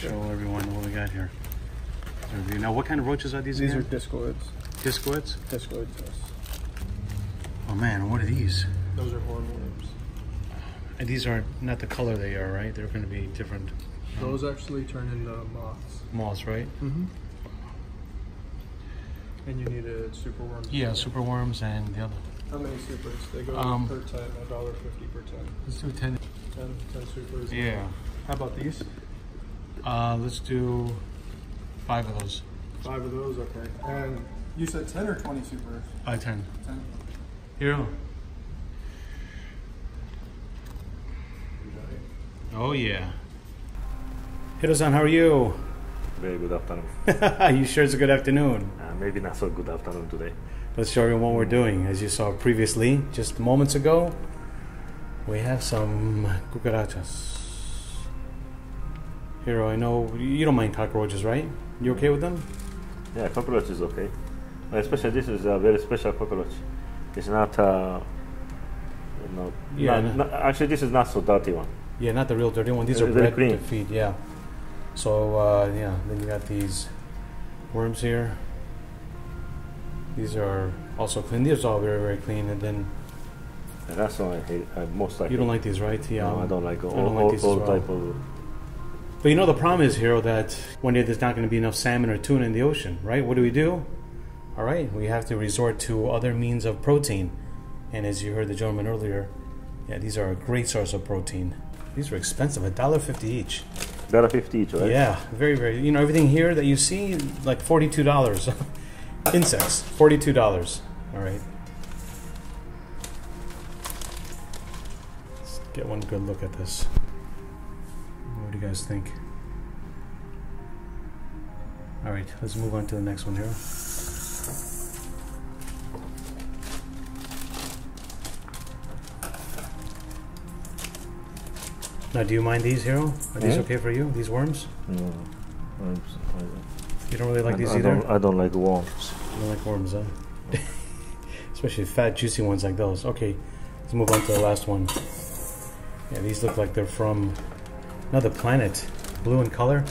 Show everyone what we got here. Now, what kind of roaches are these? These again? Are discoids. Discoids? Discoids, yes. Oh man, what are these? Those are hornworms. And these are not the color they are, right? They're going to be different. Those actually turn into moths. Moths, right? Mm-hmm. And you needed superworms. Yeah, superworms and the other. How many supers? They go per ton, $1.50 per ton. Let's do 10. 10 supers. Yeah. How about these? Let's do 5 of those. 5 of those, okay. And you said 10 or 20 supers? 10. 10. Here. Oh yeah. Hiro-san, how are you? Very good afternoon. You sure it's a good afternoon? Maybe not so good afternoon today. Let's show you what we're doing. As you saw previously, just moments ago, we have some cucarachas. Hiro, I know you don't mind cockroaches, right? You okay with them? Yeah, cockroach is okay. Especially this is a very special cockroach. It's not, actually this is not so dirty one. Yeah, not the real dirty one. These are bred to feed, yeah. So, yeah, then you got these worms here. These are also clean. These are all very, very clean. And then... And that's what I hate. I most like. You don't like these, right? Yeah. No, I don't like all type of... But you know the problem is, Hiro, that one day there's not going to be enough salmon or tuna in the ocean, right? What do? All right, we have to resort to other means of protein. And as you heard the gentleman earlier, yeah, these are a great source of protein. These are expensive, $1.50 each. $1.50 each, right? Yeah, very, very. You know, everything here that you see, like $42. Insects, $42. All right. Let's get one good look at this. What do you guys think? All right, let's move on to the next one here. Now, do you mind these, Hiro? Are these okay for you? These worms? No, worms. You don't really like these either? I don't like worms. You don't like worms, huh? Especially fat, juicy ones like those. Okay, let's move on to the last one. Yeah, these look like they're from another planet. Blue in color.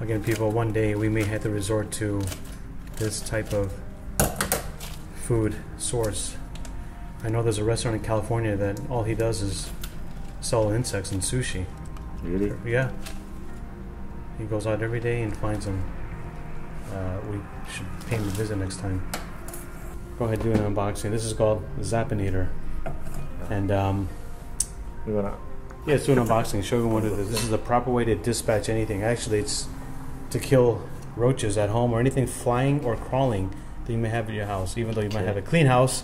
Again, people, one day we may have to resort to this type of food source. I know there's a restaurant in California that all he does is sell insects and sushi. Really? Yeah. He goes out every day and finds them. We should pay him a visit next time. Go ahead, do an unboxing. This is called Zappinator. And yeah, let's do an unboxing. Show everyone what it is. This is the proper way to dispatch anything. Actually, it's to kill roaches at home or anything flying or crawling that you may have at your house. Even though you might have a clean house,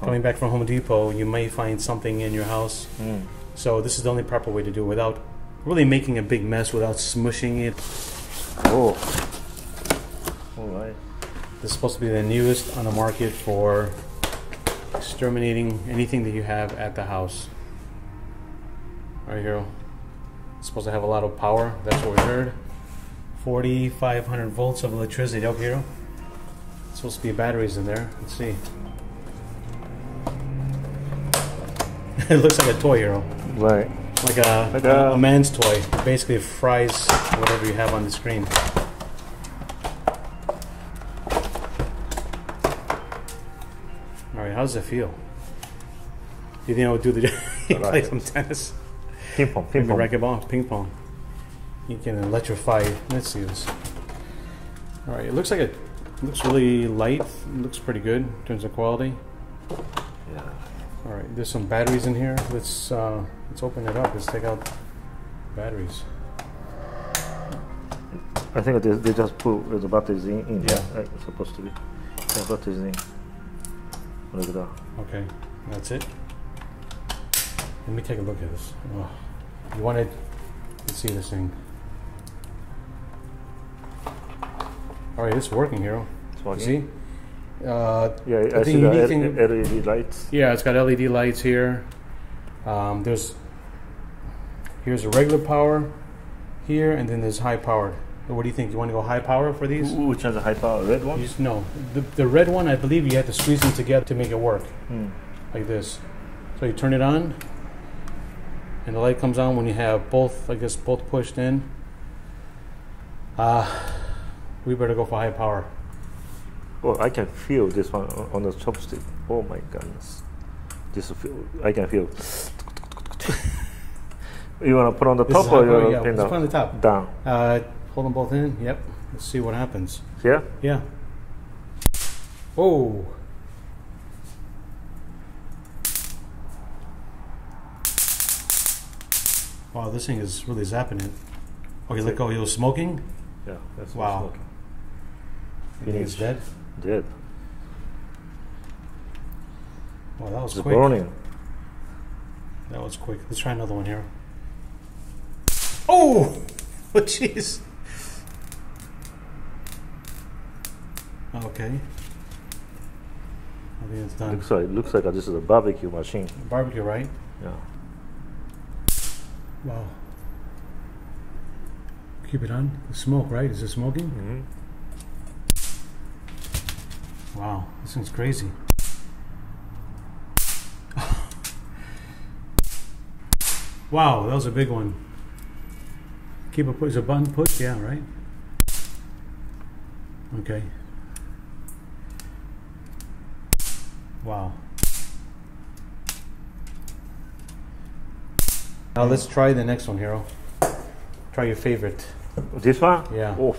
coming back from Home Depot, you may find something in your house. So this is the only proper way to do it without really making a big mess, without smushing it. Oh, all right. This is supposed to be the newest on the market for exterminating anything that you have at the house. All right, Hiro. It's supposed to have a lot of power. That's what we heard. 4,500 volts of electricity up here. It's supposed to be batteries in there. Let's see. It looks like a toy, Hiro. Right. Like a man's toy. Basically, it fries whatever you have on the screen. All right, how does it feel? You think I would do the job? You play some tennis? Ping pong, ping pong. Racquetball, ping pong. You can electrify. Let's see this. All right, it looks like it looks really light. It looks pretty good in terms of quality. Yeah. All right, there's some batteries in here. Let's open it up. Let's take out batteries. I think they just put the batteries in there. Yeah. It's supposed to be. The batteries in. Look at that. Okay, that's it. Let me take a look at this. You want it? Let's see this thing. All right, it's working, Hiro. It's working. You see? Yeah, I see the LED lights. Yeah, it's got LED lights here. Here's a regular power here, and then there's high powered. What do you think? You want to go high power for these? Which has a high power? Red one? No, the red one. I believe you have to squeeze them together to make it work, like this. So you turn it on, and the light comes on when you have both, I guess, both pushed in. We better go for high power. Oh, I can feel this one on the chopstick. Oh my goodness. This feel, I can feel. You want to put on the top or you want to pin down? Put on the top. Down. Hold them both in. Yep. Let's see what happens. Yeah? Yeah. Oh. Wow, this thing is really zapping it. Okay, let go. He was smoking? Yeah, that's wow. Smoking. You think it's dead? Dead. Wow, that was quick. Burning. That was quick. Let's try another one here. Oh! Oh, jeez. Okay. I think it's done. Looks like this is a barbecue machine. A barbecue, right? Yeah. Wow. Keep it on. The smoke, right? Is it smoking? Mm-hmm. Wow, this thing's crazy. Wow, that was a big one. Keep it push. A button push? Yeah, right? Okay. Wow. Now let's try the next one, Hiro. Try your favorite. This one? Yeah. Oh.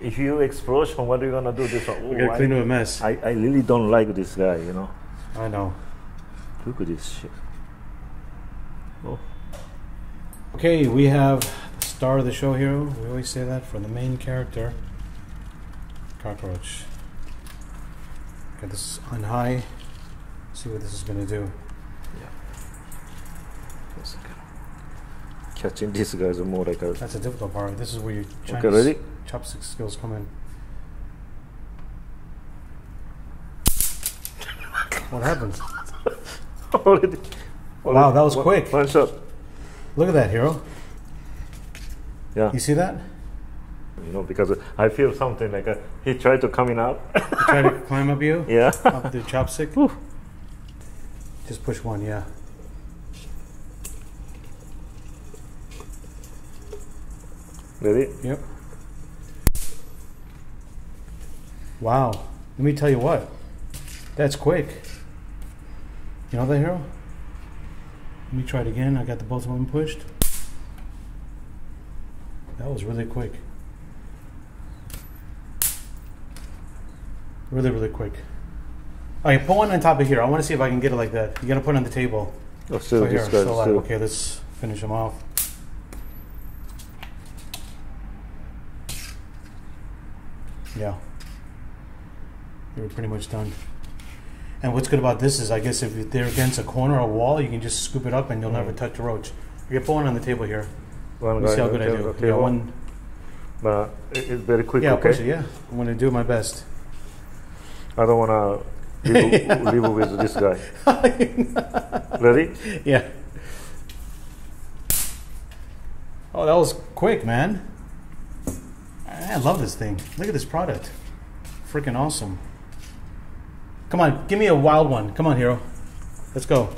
If you explosion, what are you gonna do? This one? Oh, we're gonna clean up a mess. I really don't like this guy, you know. I know. Look at this shit. Oh. Okay, we have the star of the show, Hiro. We always say that for the main character. Cockroach. Got this on high. See what this is going to do. Yeah. Catching these guys are more like a... That's a difficult part. This is where your Chinese chopstick skills come in. What happened? Wow, that was quick. One shot. Look at that, Hiro. Yeah. You see that? You know, because I feel something like a, he tried to come in up. He tried to climb up you? Yeah. Up the chopstick? Whew. Just push one, yeah. Ready? Yep. Wow. Let me tell you what. That's quick. You know that, Hiro? Let me try it again. I got the both of them pushed. That was really quick. Really, really quick. Okay, put one on top of here. I want to see if I can get it like that. You got to put it on the table. Let's do this guy. Okay, let's finish him off. Yeah. We were pretty much done. And what's good about this is, I guess, if they're against a corner or a wall, you can just scoop it up and you'll never touch the roach. Okay, put one on the table here. Let's see how good I do. Yeah, one. It's very quick, yeah, okay? Push it, yeah, I'm going to do my best. I don't want to... Leave it with this guy. Ready? Yeah. Oh, that was quick, man. I love this thing. Look at this product. Freaking awesome. Come on, give me a wild one. Come on, Hiro. Let's go.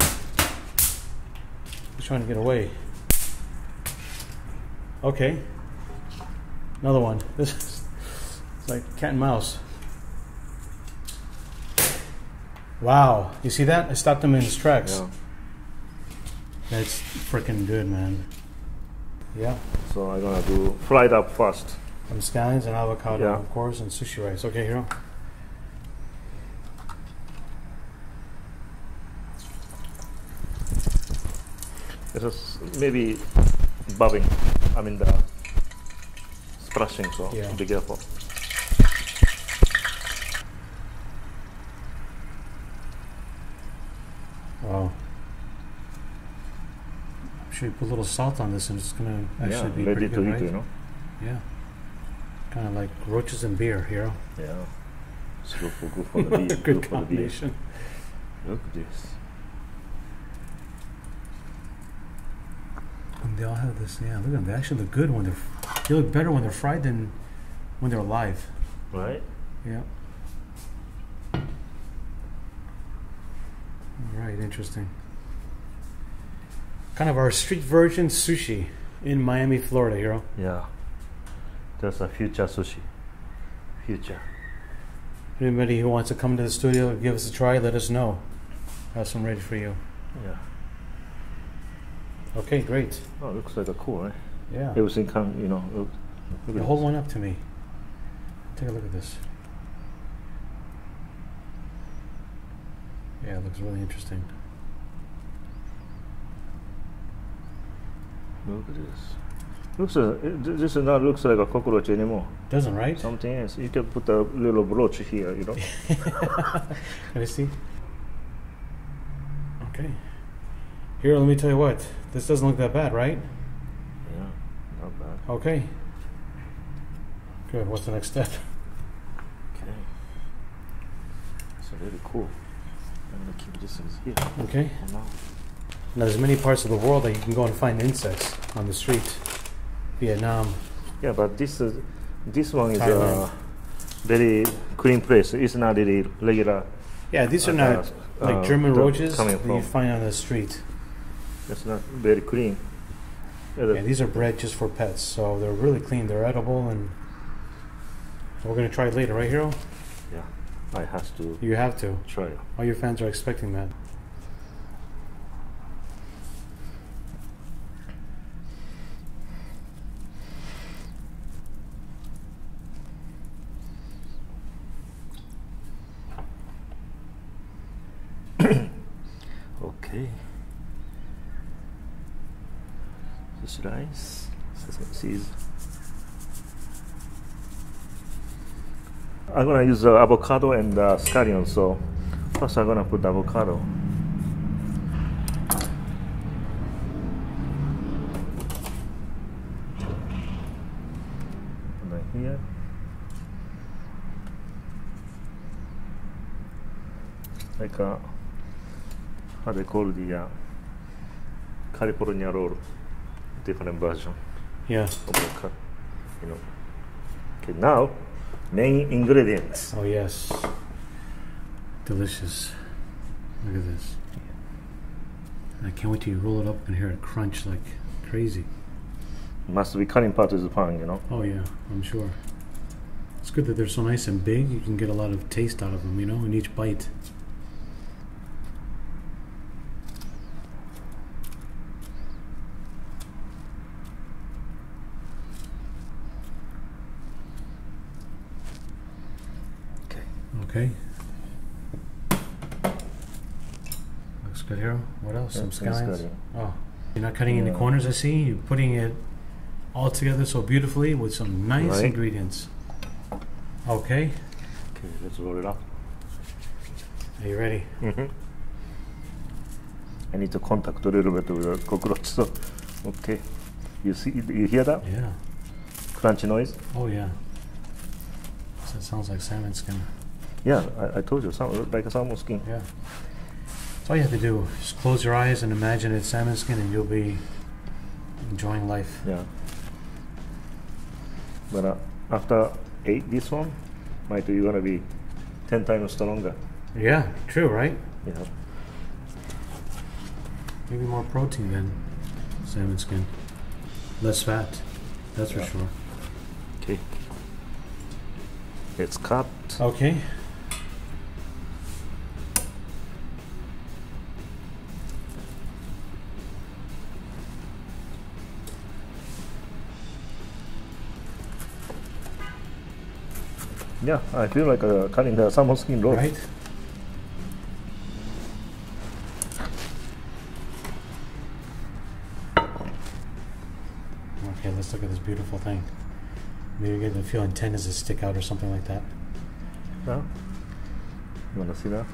He's trying to get away. Okay. Another one. This is like cat and mouse. Wow, you see that? I stopped him in his tracks. Yeah. That's freaking good, man. Yeah. So I'm gonna do fried up first. Some scallions and avocado, yeah. Of course, and sushi rice. Okay, Hiro. This is maybe bubbling. I mean the splashing, so yeah. Be careful. Wow. I'm sure you put a little salt on this and it's going to actually be pretty good, right? You know? Yeah. Kind of like roaches and beer, Hiro. Yeah. It's good for the beer. Good combination. Look at this. And they all have this, yeah, look at them. They actually look good when they're, they look better when they're fried than when they're alive. Right? Yeah. right, interesting. Kind of our street version sushi in Miami, Florida, Hiro. Yeah. That's a future sushi. Future. Anybody who wants to come to the studio and give us a try, let us know. Have some ready for you. Yeah. Okay, great. Oh, it looks like a cool, right? Yeah. Everything comes, you know. Look, hold one up to me. Take a look at this. Yeah, it looks really interesting. Look at this. Looks this is not looks like a cockroach anymore. Doesn't, right? Something else. You can put a little brooch here, you know. Let me see. Okay. Here, let me tell you what. This doesn't look that bad, right? Yeah, not bad. Okay. Good. What's the next step? Okay. That's really cool. I'm gonna keep this here. Okay. Now, there's many parts of the world that you can go and find insects on the street. Vietnam. Yeah, but this one is a very clean place. It's not really regular. Yeah, these are not like German roaches that you find on the street. That's not very clean. Yeah, these are bred just for pets, so they're really clean. They're edible, and we're gonna try it later, right, Hiro? Yeah, I have to. You have to try it. All your fans are expecting that. Okay. This rice, sesame seeds. I'm gonna use avocado and scallion. So first, I'm gonna put the avocado. Right here. Like a. How they call the California roll, different version. Yeah. You know. Okay, now main ingredients. Oh yes, delicious. Look at this. I can't wait till you roll it up and hear it crunch like crazy. Must be cutting part of the pan, you know. Oh yeah, I'm sure. It's good that they're so nice and big. You can get a lot of taste out of them, you know, in each bite. Okay. Looks good, Hiro. What else? Some scallions. Oh, you're not cutting any corners. I see you're putting it all together so beautifully with some nice ingredients. Okay. Okay, let's roll it up. Are you ready? I need to contact a little bit with the cockroach. So, okay. You see? You hear that? Yeah. Crunchy noise. Oh yeah. So it sounds like salmon skin. Yeah, I told you, like a salmon skin. Yeah. That's all you have to do. Just close your eyes and imagine it's salmon skin and you'll be enjoying life. Yeah. But after ate this one, Mike, you're going to be 10 times stronger. Yeah, true, right? Yeah. Maybe more protein than salmon skin. Less fat, that's for sure. Okay. It's cut. Okay. Yeah, I feel like cutting the salmon skin roll. Right. Okay, let's look at this beautiful thing. Maybe you get the feeling tendons that stick out or something like that. Yeah. You want to see that?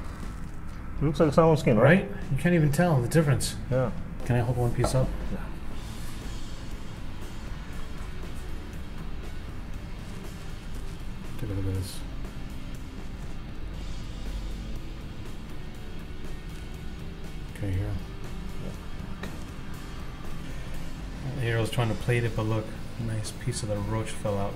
It looks like salmon skin, right? You can't even tell the difference. Yeah. Can I hold one piece up? Yeah. Take a look at this. Okay, Hiro. Yeah. Okay. Hiro's trying to plate it, but look, a nice piece of the roach fell out.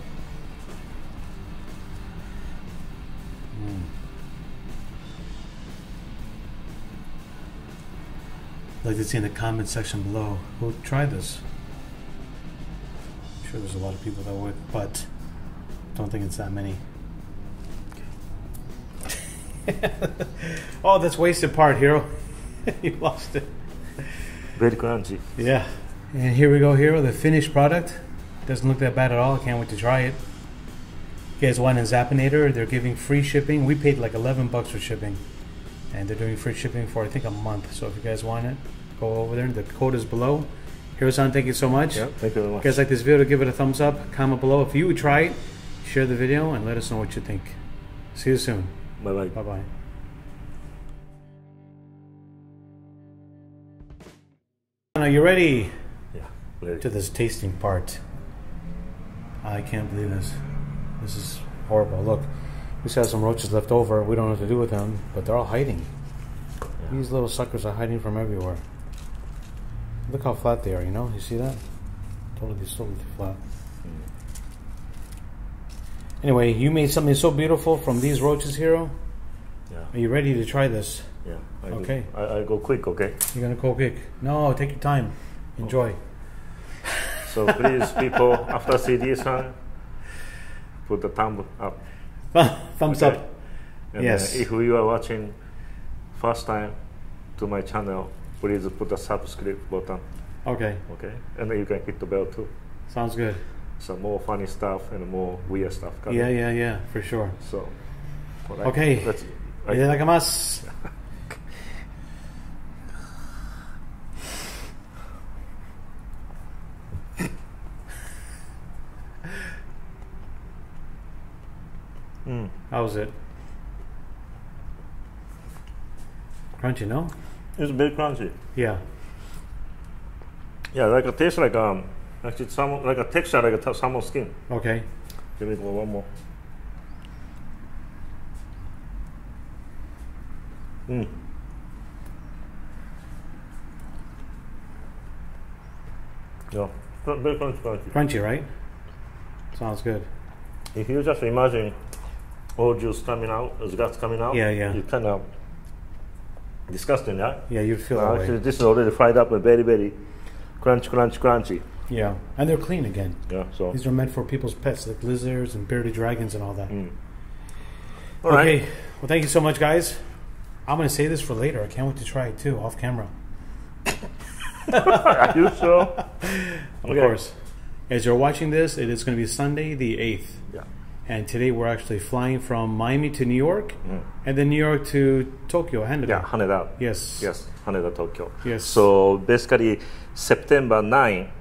I'd like to see in the comment section below who tried this. I'm sure there's a lot of people that would, but I don't think it's that many. Oh, that's wasted part, Hero. You lost it. Very crunchy. Yeah. And here we go, Hero, the finished product. Doesn't look that bad at all. I can't wait to try it. You guys want a Zappinator? They're giving free shipping. We paid like $11 for shipping. And they're doing free shipping for, I think, a month. So if you guys want it, go over there. The code is below. Hero-san, thank you so much. Yep, thank you very much. If you guys like this video, give it a thumbs up. Comment below if you would try it. Share the video and let us know what you think. See you soon. Bye-bye. Bye-bye. Are you ready? Yeah, ready. To this tasting part. I can't believe this. This is horrible. Look, we have some roaches left over. We don't know what to do with them, but they're all hiding. Yeah. These little suckers are hiding from everywhere. Look how flat they are, you know? You see that? Totally flat. Mm. Anyway, you made something so beautiful from these roaches, Hero. Yeah. Are you ready to try this? Yeah. Okay. I go quick, okay? You're going to go quick. No, take your time. Enjoy. Okay. So please, people, after see this one, put the thumb up. Thumbs okay. up. And yes. If you are watching first time to my channel, please put the subscribe button. Okay. Okay. And then you can hit the bell too. Sounds good. Some more funny stuff and more weird stuff coming. Yeah, yeah, yeah, for sure. So, right. Okay. Let's itadakimasu. Mm. How was it? Crunchy, no? It's a bit crunchy. Yeah. Yeah, like a taste like actually salmon, like a texture like a salmon skin. Okay. Give me one more. Mm. Yeah, very crunchy. Crunchy, right? Sounds good. If you just imagine. All juice coming out, guts coming out. Yeah, yeah. It's kind of disgusting, right? Yeah, you feel that actually, way. This is already fried up and very, very crunchy. Yeah, and they're clean again. Yeah, so these are meant for people's pets, like lizards and bearded dragons and all that. Mm. All okay, right. Well, thank you so much, guys. I'm gonna save this for later. I can't wait to try it too, off camera. Are you sure? Of course. As you're watching this, it is going to be Sunday the 8th. Yeah. And today we're actually flying from Miami to New York, and then New York to Tokyo, Haneda. Yeah, Haneda. Yes. Yes, Haneda, Tokyo. Yes. So basically, September 9,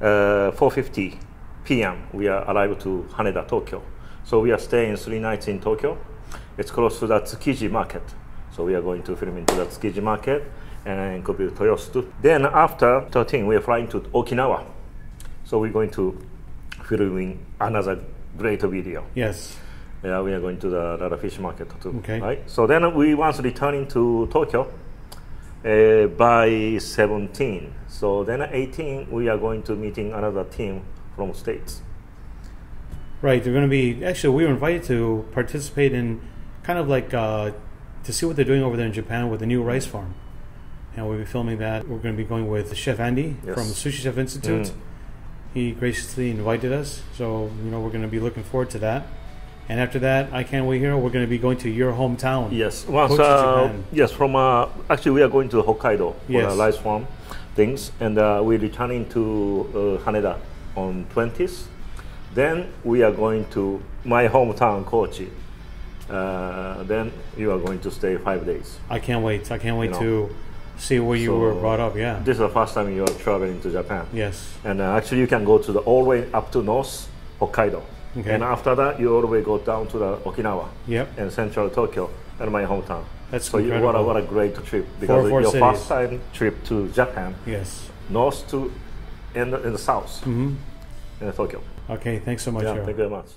4:50 p.m., we are arrived to Haneda, Tokyo. So we are staying 3 nights in Tokyo. It's close to the Tsukiji market. So we are going to film into the Tsukiji market and copy Toyosu too. Then after 13, we are flying to Okinawa. So we're going to filming another great video. Yes. Yeah, we are going to the fish market too. Okay. Right? So then we once returning to Tokyo by 17. So then 18, we are going to meeting another team from States. Right. They're going to be, actually we were invited to participate in kind of like to see what they're doing over there in Japan with the new rice farm. And we'll be filming that. We're going to be going with Chef Andy from the Sushi Chef Institute. Mm. He graciously invited us, so you know we're going to be looking forward to that. And after that, I can't wait, Hero. We're going to be going to your hometown. Yes, well, Kochi, Japan. Yes, from actually we are going to Hokkaido for rice farm things, and we're returning to Haneda on 20th. Then we are going to my hometown, Kochi. Then you are going to stay 5 days. I can't wait. I can't wait to see where you were brought up, yeah. This is the first time you are traveling to Japan. Yes. And actually you can go to the all way up to north, Hokkaido. Okay. And after that, you all the way go down to the Okinawa. Yep. And central Tokyo, and my hometown. That's so incredible. So what a great trip. Because your cities. First time trip to Japan. Yes. North to, and the south. Mm-hmm. In Tokyo. Okay, thanks so much, Hero. Thank you very much.